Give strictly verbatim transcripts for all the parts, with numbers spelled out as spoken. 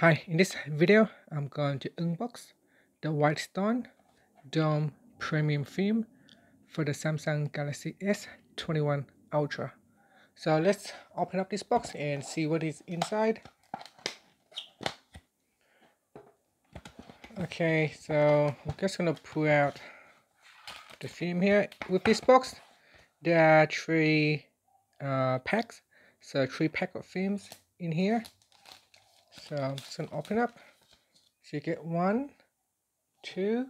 Hi, in this video, I'm going to unbox the Whitestone Dome Premium Film for the Samsung Galaxy S twenty-one Ultra. So let's open up this box and see what is inside. Okay, so I'm just gonna pull out the film here. With this box, there are three uh, packs, so three pack of films in here. So I'm just going to open up, so you get one, two,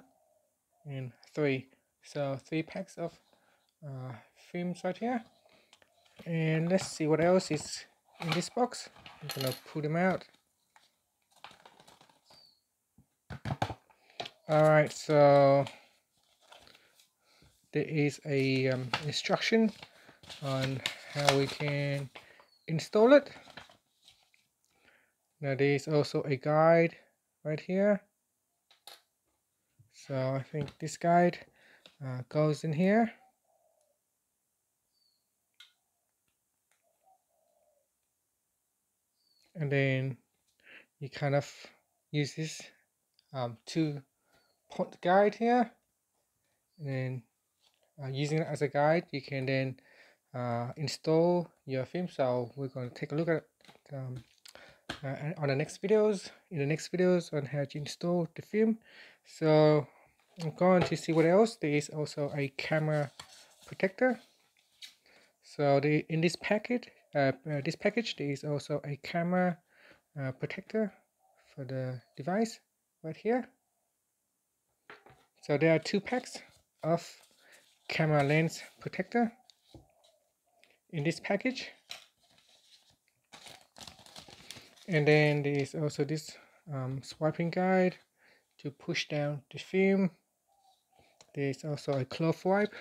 and three. So three packs of uh, films right here. And let's see what else is in this box. I'm going to pull them out. Alright, so there is a um, instruction on how we can install it. Now there is also a guide right here. So I think this guide uh, goes in here. And then you kind of use this um, two point guide here. And then uh, using it as a guide, you can then uh, install your film. So we're going to take a look at um, Uh, on the next videos, in the next videos on how to install the film. So I'm going to see what else. There is also a camera protector. So the, in this package, uh, uh, this package, there is also a camera uh, protector for the device right here. So there are two packs of camera lens protector in this package. And then there is also this um, swiping guide to push down the film. There is also a cloth wipe.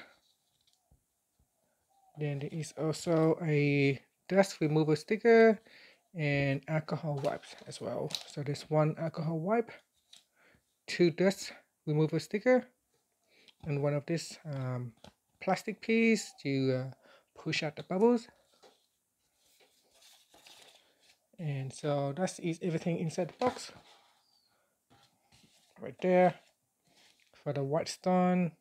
Then there is also a dust remover sticker and alcohol wipes as well. So there's one alcohol wipe, two dust remover sticker, and one of this um, plastic piece to uh, push out the bubbles. And so that is everything inside the box, right there, for the Whitestone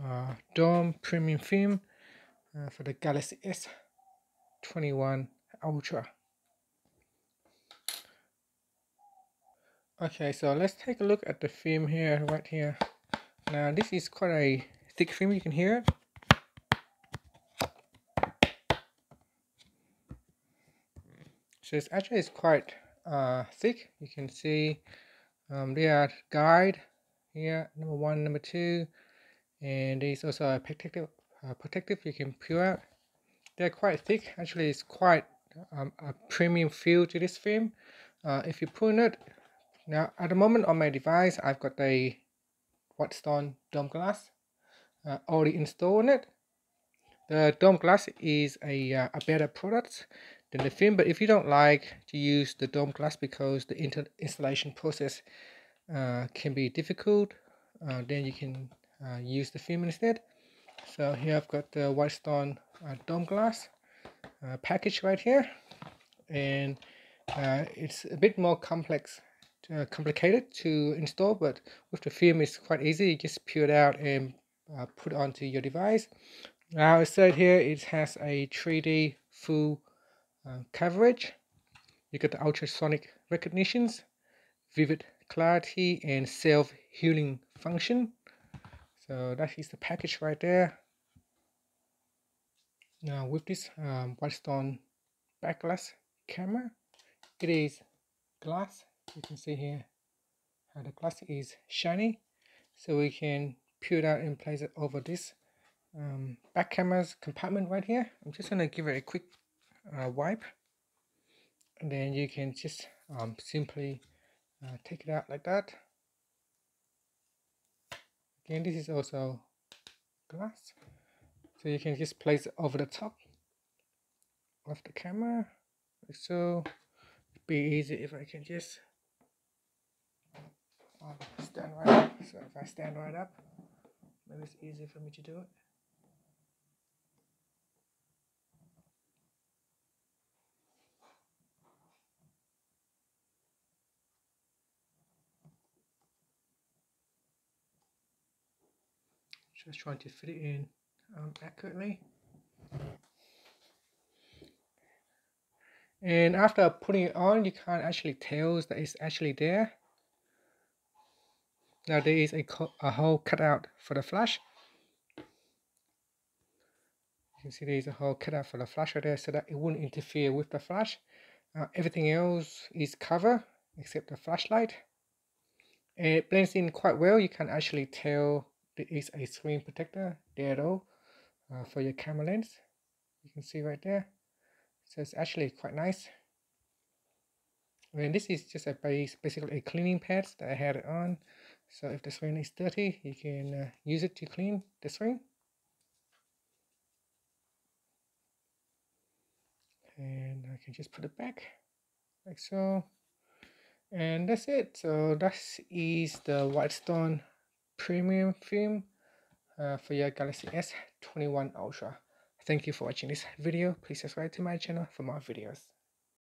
uh, Dome Premium Film uh, for the Galaxy S twenty-one Ultra. Okay, so let's take a look at the film here, right here. Now this is quite a thick film, you can hear it. So it's actually it's quite uh, thick. You can see um, there are guide here, number one, number two, and there's also a protective. Uh, protective you can peel out. They're quite thick. Actually, it's quite um, a premium feel to this film. Uh, if you pull it now, at the moment on my device, I've got a Whitestone Dome glass uh, already installed on it. The Dome glass is a uh, a better product than the film, but if you don't like to use the Dome glass because the inter installation process uh, can be difficult, uh, then you can uh, use the film instead. So here I've got the Whitestone uh, Dome glass uh, package right here, and uh, it's a bit more complex, uh, complicated to install, but with the film it's quite easy. You just peel it out and uh, put it onto your device. Now it said here it has a three D full Uh, coverage. You get the ultrasonic recognitions, vivid clarity, and self-healing function. So that is the package right there. Now with this um, Whitestone backlash camera, it is glass. You can see here how the glass is shiny. So we can peel it out and place it over this um, back camera's compartment right here. I'm just going to give it a quick Uh, wipe, and then you can just um, simply uh, take it out like that. Again, this is also glass, so you can just place it over the top of the camera like so. It'd be easy if I can just um, stand right up. So if I stand right up, maybe it's easier for me to do it. just trying to fit it in um, accurately. And after putting it on, you can't actually tell that it's actually there. Now there is a, a hole cut out for the flash. You can see there is a hole cut out for the flash right there, so that it wouldn't interfere with the flash. Uh, everything else is cover except the flashlight. And it blends in quite well. You can actually tell there is a screen protector there though, uh, for your camera lens. You can see right there. So it's actually quite nice. And this is just a base, basically a cleaning pad that I had it on. So if the screen is dirty, you can uh, use it to clean the screen. And I can just put it back like so. And that's it. So that is the Whitestone premium film uh, for your Galaxy S twenty-one Ultra. Thank you for watching this video. Please subscribe to my channel for more videos.